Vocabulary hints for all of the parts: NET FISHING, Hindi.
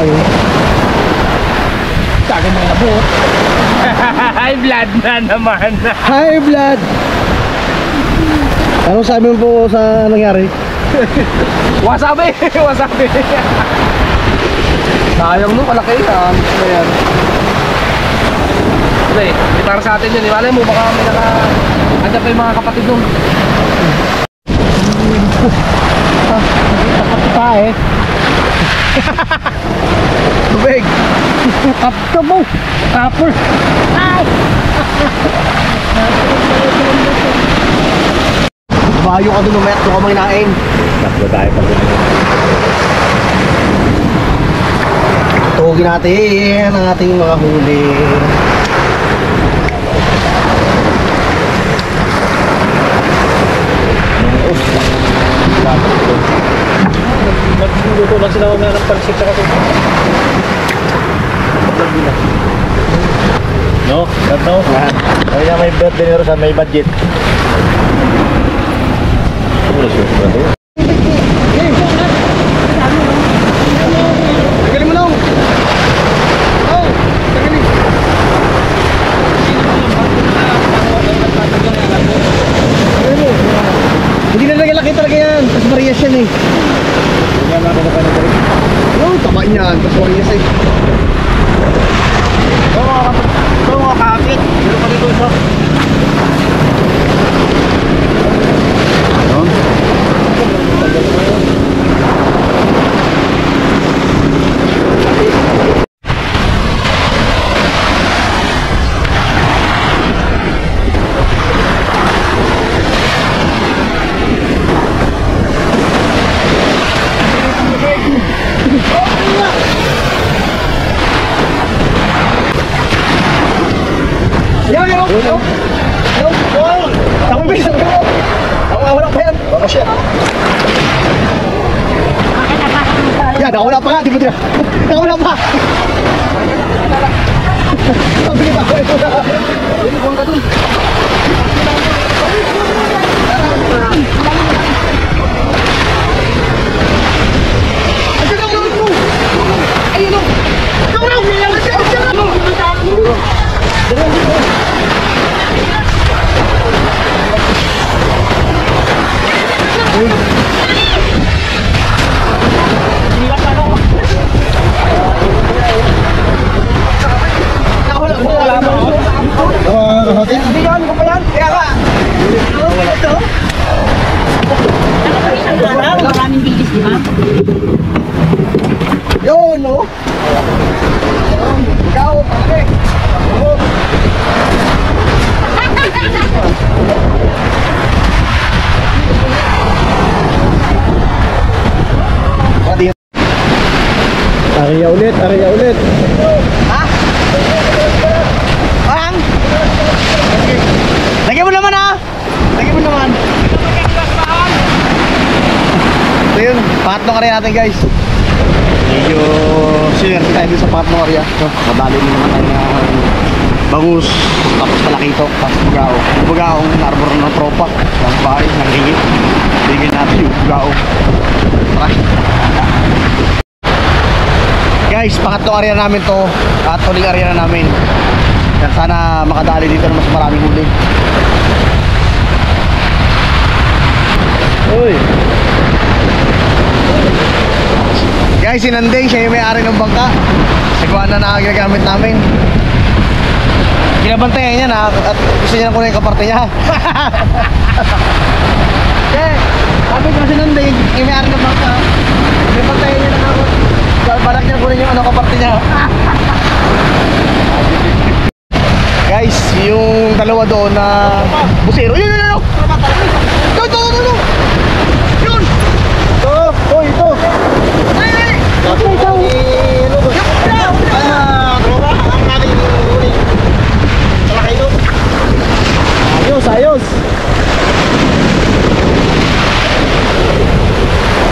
kayo. Tagal mga buhok. High blood na naman. High blood. Anong sabi mo po sa nangyari? Wasabi! Wasabi! Sayang nung palaki yan. Hindi, para sa atin yun. Iwalay mo, baka may naka-adya pa yung mga kapatid nung. Kapita eh. Tubig! Kapita mo! Kapper! Ay! Bayo ka dun umayat, doon ka manginain. Naklo tayo pa dun. Tutugin natin ang ating mga huli. Nagluto lang sila mamaya ng pansip sa kasi. No, not now. Kaya na may birthday nero sa may budget. Tagalin mo lang. Oh, tagalin. Hindi na laki talaga yan. Tapos variation eh. Oh, tama niyan. Tapos variation eh. Ito mga kapit. Ito pa dito ito. Area ulit. Ha? Parang? Lagyan mo naman ha? Lagyan mo naman. Ito yun, patong area natin guys. Medyo sure tayo sa patong area. Madali mo naman tayo na bagus. Tapos palakito. Tapos bugao. Bugao ang narbor ng tropa. Ang bahay, ang hingit. Hingin natin yung bugao. Guys, pangatlong area namin to at huling area na namin. Sana makadali dito na mas maraming huli. Uy. Guys, si Nandeng, siya yung may-ari ng bangka. Sigwa na nakagamit namin. Kinabantayan niya na at gusto niya na kunin yung kaparte niya. Okay, sabi ko si Nandeng, yung may-ari ng bangka. Kinabantayan niya na ako. Barak niya kunin yung ano kaparte niya. Guys, yung dalawa doon na busero. Yun! Ito! Yun! Ito! Ay! Ito! Ayos!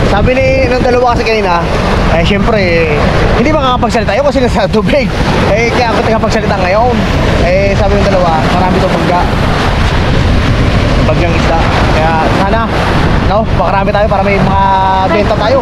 Sabi ni ng dalawa kasi kanina, eh syempre, hindi makakapagsalita yun kasi nasa tubig. Eh kaya ako tagapagsalita ngayon. Eh sabi ng dalawa, marami itong pagga. Bagyang isda. Kaya sana, no? Makarami tayo para may makabenta tayo.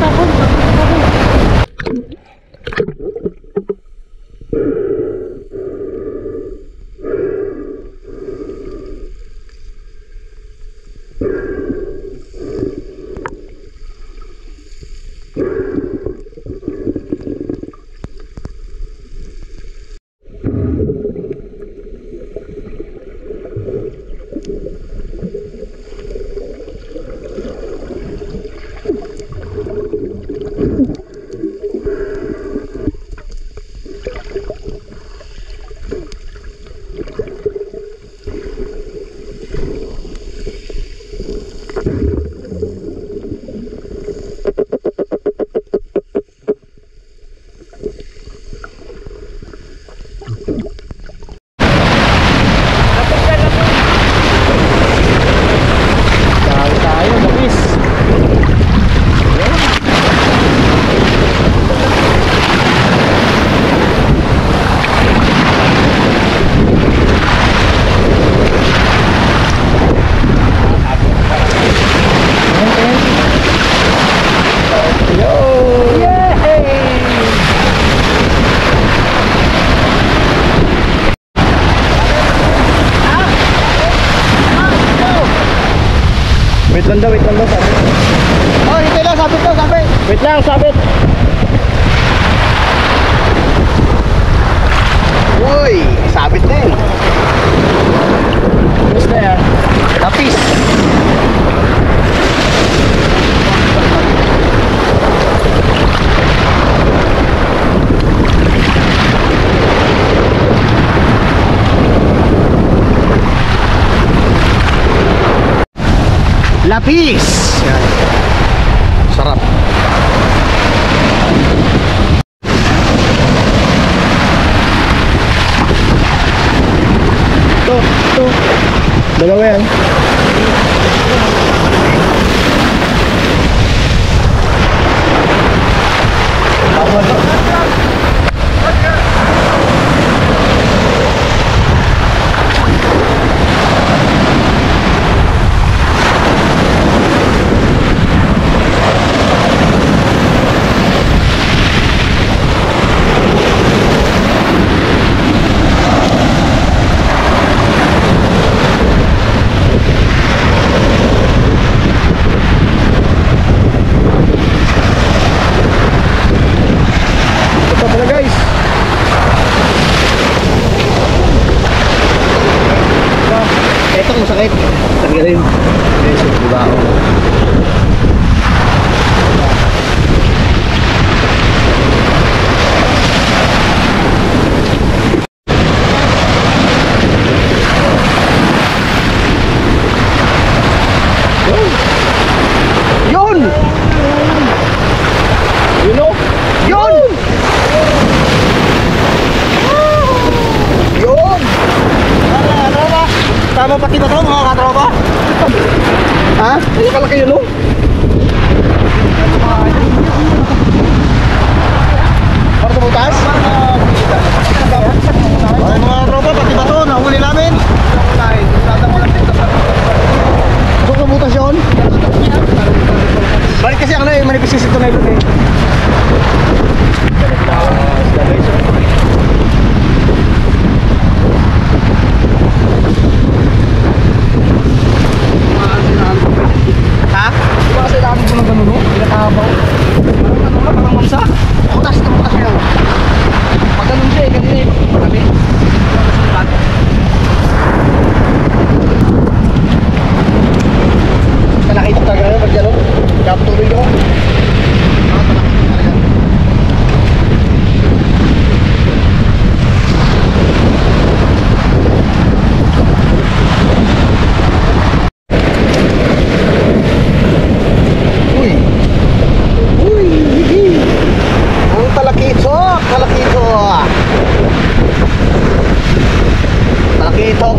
daw, wait lang daw, sabit. Oh, hintay lang, sabit daw, sabit. Wait lang, sabit. Uy, sabit din. What's there? Tapis. Lapis. Yan. Sarap. Ito. Dalawa yan. Pakita ko mga katropa. Ha? Hindi ka laki yun, no? Para tumutas? Ay, mga katropa, pati ba ito? Nahuli namin? Gusto ko tumutas yun? Balik kasi ako na eh, manipis kasi ito na yun eh.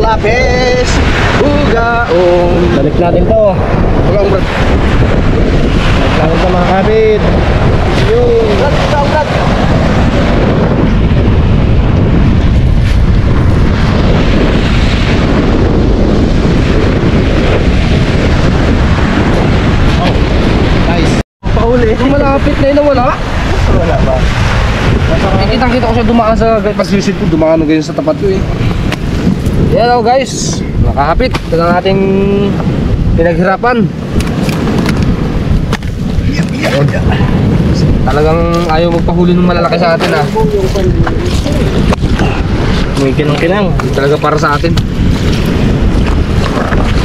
Lapis, bugaong. Balik natin to. Bugaong brad. Balik natin to mga kapit. Yun. Brad. Oh, nice. Pauli. Malapit na yun, wala? Wala ba? Kitang-kita ko siya dumaan sa pasisid ko. Dumaan na ganyan sa tapat ko eh. Hello guys, nakahapit. Ito na ating pinaghirapan. Talagang ayaw magpahuli ng malalaki sa atin ha. May kinang-kinang. Talaga para sa atin.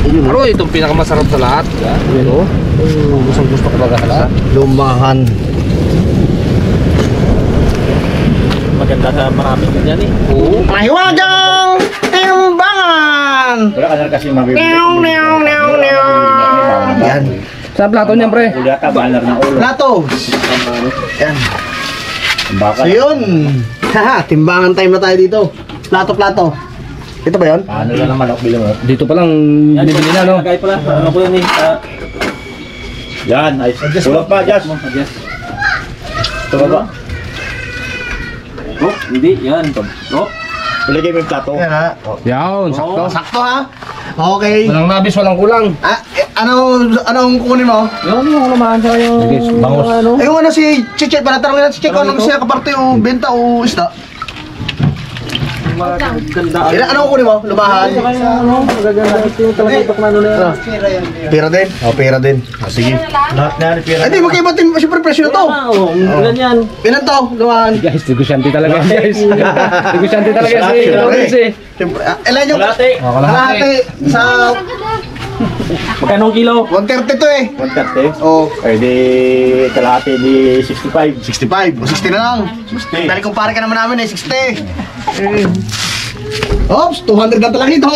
Pero itong pinakamasarap sa lahat. Ito, gustong gusto ko talaga sa lahat. Lumahan. Maganda sa marami na dyan eh. Oo. Mahiwagang! Wala kasi mabibigay. Yan. Sa plato niyan, pre. Wala ka, balar na ulo. Plato. Yan. So yun. Haha, timbangan time na tayo dito. Plato. Ito ba yun? Ano na naman ako bilang. Dito pa lang bibili na, no? Kaya pala. Ano ko yun eh. Yan. Ulang pa, Jazz. Ito ba ba? Oh, hindi. Yan. Oh. Ilagay mo yung plato. Yan ha. Yan, sakto. Sakto ha. Okay. Walang nabis, walang kulang. Anong kukunin mo? Yan, yung lamaan siya yung... Bangus. Ayun ano si Chiche, pala tarangin natin si Chiche kung anong siya kaparte o benta o isda. Ilan ano kunin mo? Lumahan? Pera din? O, pera din. Sige. Hindi, magkaibatin mo. Siyempre, presyo na to. Ilan to? Lumahan? Guys, negosyanti talaga. Negosyanti talaga si. Ilan yung kalahati sa... Magkano kilo? 130 to eh. 130? Oo. Eh di kalahati di 65. 65? O 60 na lang. 60. Dahil kumpare ka naman namin eh, 60. Oops, 200 na talaga ito.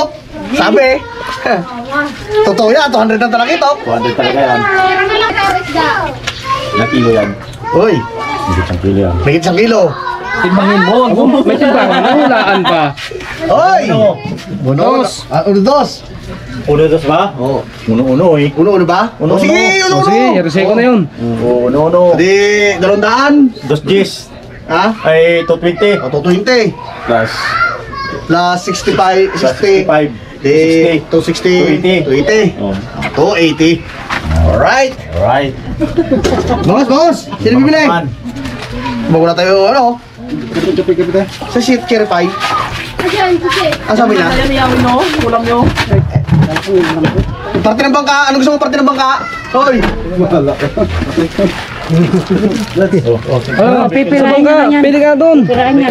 Sabi eh. Totoo yan, 200 na talaga ito. 200 talaga yan. Ilang kilo yan? Uy. Higit isang kilo. Timbangin mo. May timbangan. Nahulaan pa. Uy. Unos. Unos. Uno-uno ba? Oo. Uno-uno eh. Uno-uno ba? Uno-uno. Sige, uno-uno. Sige, yarusay ko na yun. Uno-uno. Hindi, 200. 210. Ha? Ay, 220. O, 220. Plus? Plus 65. 65. Di, 260. 280. 280. Alright. Alright. Bangos, bangos. Sino bibili? Magula tayo, ano? Kapit-kapit tayo. Sa sheet care pie. Asabi na? Ayan niya, uno. Kulang nyo. Parte ng bangka! Ano gusto mo parte ng bangka? Hoy! Wala. Pipil bangka! Pili ka doon! Piraan niya.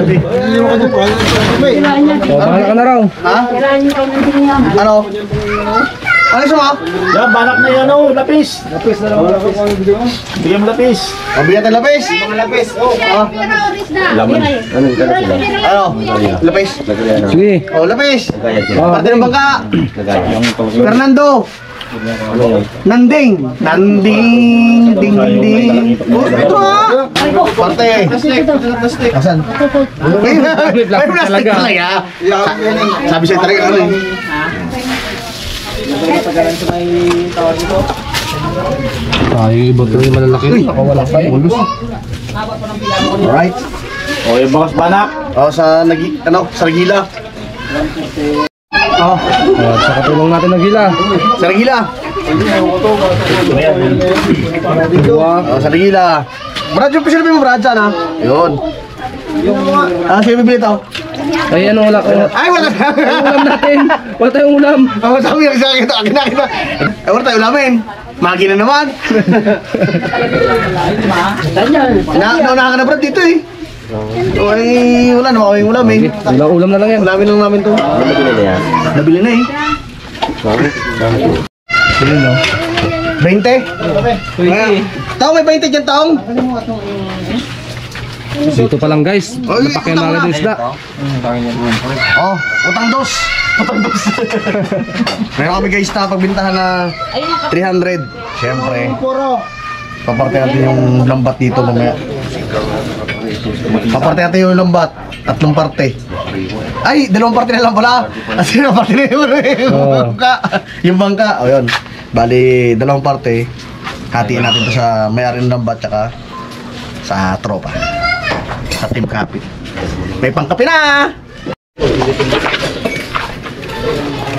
Bahala ka na raw. Ha? Piraan niya. Ano? Ano gusto mo? Yan, balak na yan o. Lapis. Lapis na lang. Bigyan mo lapis. Bigyan tayo lapis. Mga lapis. Laman. Ano? Lapis. Sige. O, lapis. Parte ng bangka. Fernando Nanding Nanding Ding Ding. Ito ha. Parte Plastic. Asan? May plastic talaga. Sabi siya talaga ano eh. Nagpapagalan sa may tawag dito. Tayo iba ito yung malalaki. Ako wala pa eh. Alright. O yung bakas banak. O sa Sargila. Oh, sa katulong natin ng gila. Sa gila. Sa gila. Brad, yung pasilipin mo, Brad, dyan ha. Yun. Ah, sino bibili ito? Ay, ano, wala ko. Ay, wala tayong ulam natin. Wala tayong ulam. Ang sabi lang sa akin ito, akin na. Ay, wala tayong ulamin. Magi na naman. Naunahan ka na, Brad, dito eh. Ay, wala naman kaming ulam eh. Ulam na lang yan. Ulamin lang namin ito. Nabili na yan. Nabili na eh. Sino na? 20? 20. Taong, may 20 dyan, taong? Dito pa lang guys. Napakyan na agad yung isda. Oh, utang dos. Utang dos. Meron kami guys na pagbintahan na 300. Siyempre. Paparte natin yung lambat dito mamaya. Paparte natin yung lambat. Tatlong parte. Ay, dalawang parte na lang pala. Kasi na parte na yung bangka. O yun. Bali, dalawang parte. Hatiin natin ito sa mayari ng lambat tsaka sa tropa. Sa team kapi. May pangkapi na!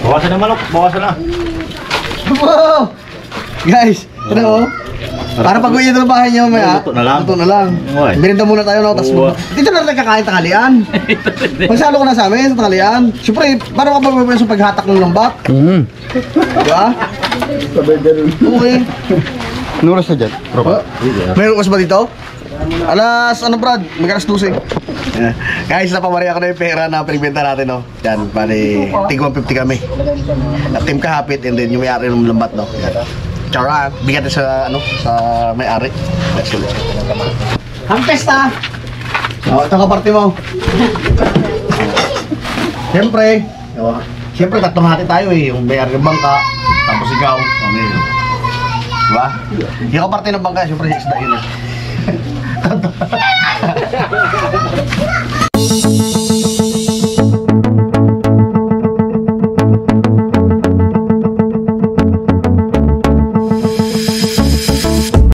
Bawasan na manok. Bawasan na. Wow! Guys, ano mo? Para pag-uwi nyo ng bahay nyo, may ha? Luto na lang. Luto na lang. Merenda muna tayo, no? Dito na nagkakain tanghalian. Magsalo ko na sa amin sa tanghalian. Siyempre, parang kapag-uwi sa paghatak ng lambak. Diba? Sabay ganun. Okay. Nuras na dyan, tropa. May nuras ba dito? Alas, ano Brad? Mag-alas 12. Guys, napamari ako na yung pera na pinagbenta natin, no? Yan, bali, tig 150 kami. At team kahapit, and then yung may-ari ng lambat, no? Yan. Charot, bigat sa ano sa may-ari. Let's go. Ang pesta. Oh, ito ka parte mo. Siyempre, oh, siyempre tatlong hati tayo eh, yung may-ari ng bangka, tapos ikaw, kami. Okay. Diba? Yung ka parte ng bangka, siyempre isda yun eh.